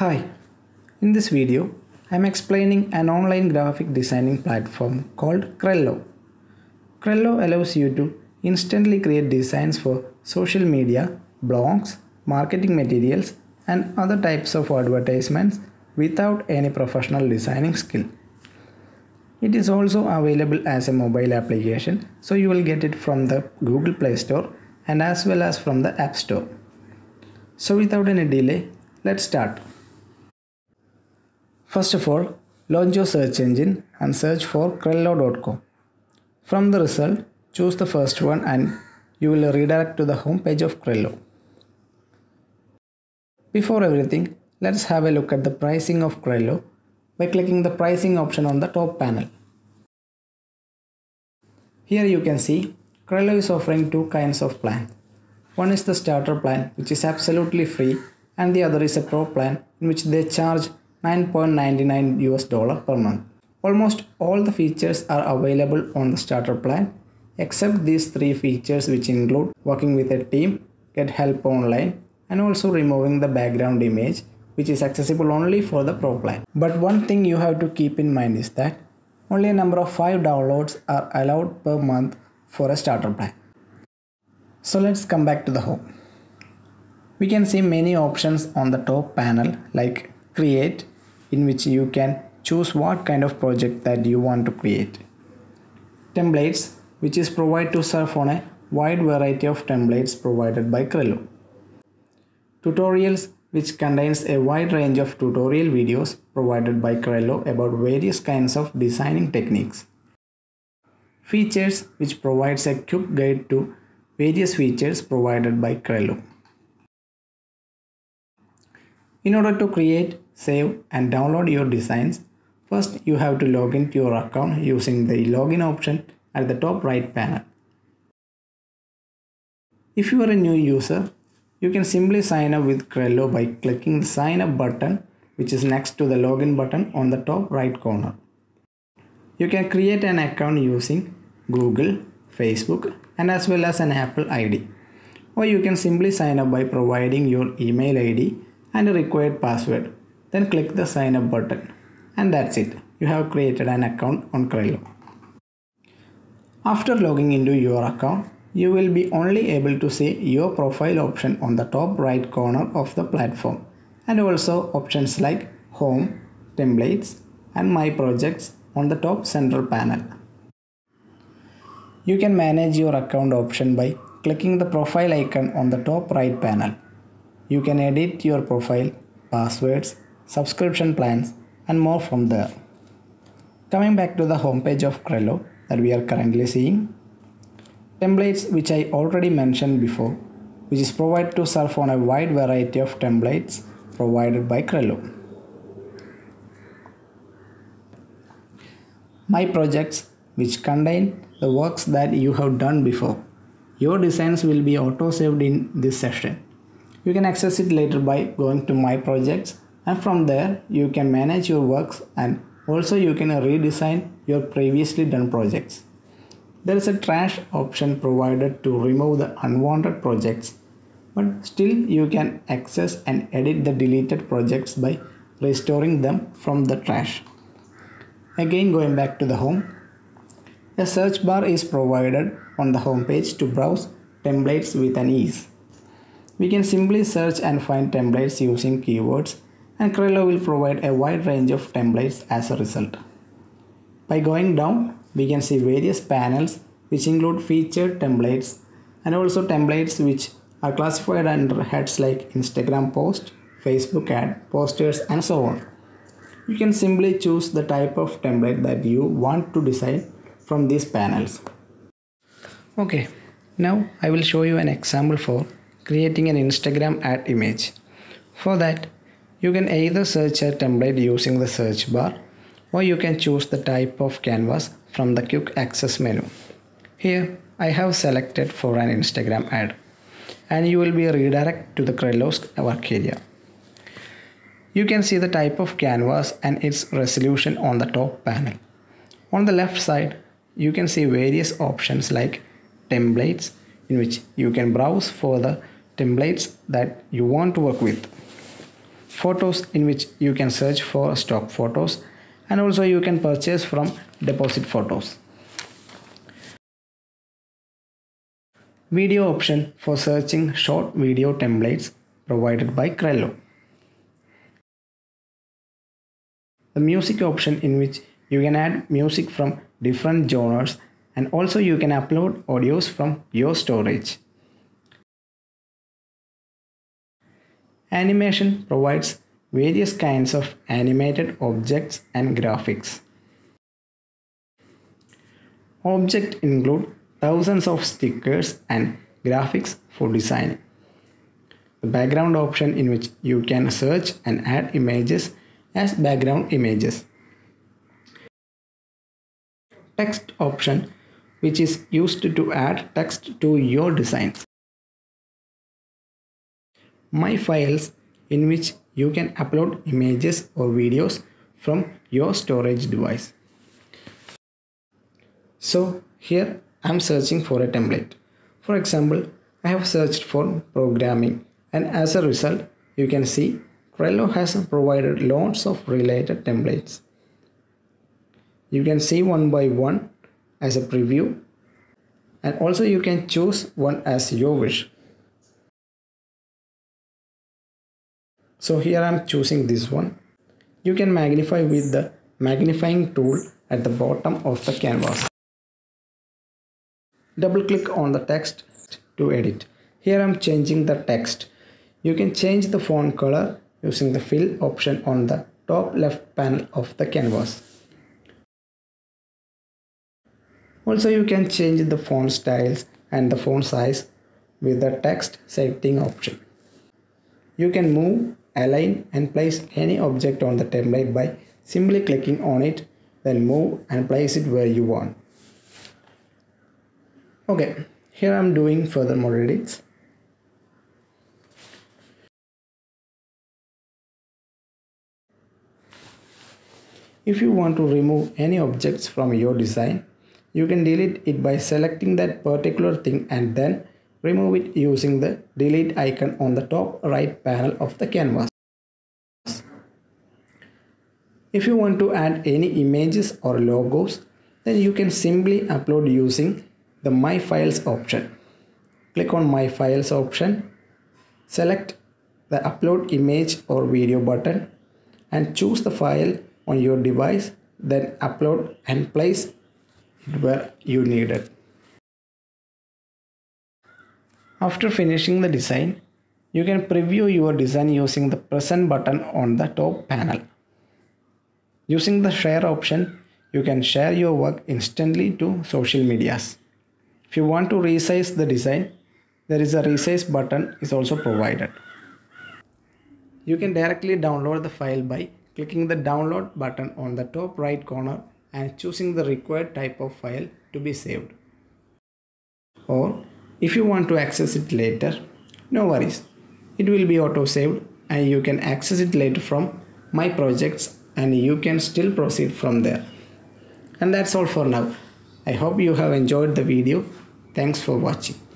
Hi, in this video I am explaining an online graphic designing platform called Crello. Crello allows you to instantly create designs for social media, blogs, marketing materials and other types of advertisements without any professional designing skill. It is also available as a mobile application, so you will get it from the Google Play Store and as well as from the App Store. So without any delay, let's start. First of all, launch your search engine and search for Crello.com. From the result, choose the first one and you will redirect to the home page of Crello. Before everything, let's have a look at the pricing of Crello by clicking the pricing option on the top panel. Here you can see Crello is offering two kinds of plans. One is the starter plan, which is absolutely free, and the other is a pro plan in which they charge $9.99 per month. Almost all the features are available on the starter plan except these three features, which include working with a team, get help online and also removing the background image, which is accessible only for the pro plan. But one thing you have to keep in mind is that only a number of 5 downloads are allowed per month for a starter plan. So let's come back to the home. We can see many options on the top panel like create, in which you can choose what kind of project that you want to create. Templates, which is provide to surf on a wide variety of templates provided by Crello. Tutorials, which contains a wide range of tutorial videos provided by Crello about various kinds of designing techniques. Features, which provides a quick guide to various features provided by Crello. In order to create, save and download your designs, first you have to log into your account using the login option at the top right panel. If you are a new user, you can simply sign up with Crello by clicking the sign up button, which is next to the login button on the top right corner. You can create an account using Google, Facebook and as well as an Apple ID, or you can simply sign up by providing your email ID and a required password, then click the sign up button, and that's it. You have created an account on Crello. After logging into your account, you will be only able to see your profile option on the top right corner of the platform and also options like home, templates and my projects on the top central panel. You can manage your account option by clicking the profile icon on the top right panel. You can edit your profile, passwords, subscription plans and more from there. Coming back to the homepage of Crello that we are currently seeing. Templates, which I already mentioned before, which is provided to surf on a wide variety of templates provided by Crello. My projects, which contain the works that you have done before. Your designs will be auto-saved in this session. You can access it later by going to My Projects, and from there you can manage your works and also you can redesign your previously done projects. There is a trash option provided to remove the unwanted projects, but still you can access and edit the deleted projects by restoring them from the trash. Again, going back to the home, a search bar is provided on the home page to browse templates with an ease. We can simply search and find templates using keywords, and Crello will provide a wide range of templates as a result. By going down, we can see various panels which include featured templates and also templates which are classified under heads like Instagram post, Facebook ad, posters and so on. You can simply choose the type of template that you want to design from these panels. Okay, now I will show you an example for creating an Instagram ad image. For that, you can either search a template using the search bar, or you can choose the type of canvas from the quick access menu. Here I have selected for an Instagram ad and you will be redirected to the Crello's work area. You can see the type of canvas and its resolution on the top panel. On the left side, you can see various options like templates, in which you can browse for the templates that you want to work with. photos, in which you can search for stock photos, and also you can purchase from Depositphotos. Video option for searching short video templates provided by Crello. The music option, in which you can add music from different genres, and also you can upload audios from your storage. Animation provides various kinds of animated objects and graphics. Objects include thousands of stickers and graphics for design. The background option, in which you can search and add images as background images. Text option, which is used to add text to your designs. My files, in which you can upload images or videos from your storage device. So here I'm searching for a template. For example, I have searched for programming, and as a result you can see Crello has provided lots of related templates. You can see one by one as a preview, and also you can choose one as your wish. So here I am choosing this one. You can magnify with the magnifying tool at the bottom of the canvas. Double click on the text to edit. Here I am changing the text. You can change the font color using the fill option on the top left panel of the canvas. Also you can change the font styles and the font size with the text setting option. You can move, align and place any object on the template by simply clicking on it, then move and place it where you want. Okay, here I am doing further more edits. If you want to remove any objects from your design, you can delete it by selecting that particular thing and then remove it using the delete icon on the top right panel of the canvas. If you want to add any images or logos, then you can simply upload using the My Files option. Click on My Files option, select the Upload Image or Video button and choose the file on your device, then upload and place it where you need it. After finishing the design, you can preview your design using the present button on the top panel. Using the share option, you can share your work instantly to social medias. If you want to resize the design, there is a resize button is also provided. You can directly download the file by clicking the download button on the top right corner and choosing the required type of file to be saved. Or if you want to access it later, no worries, it will be auto saved and you can access it later from My Projects, and you can still proceed from there. And that's all for now. I hope you have enjoyed the video. Thanks for watching.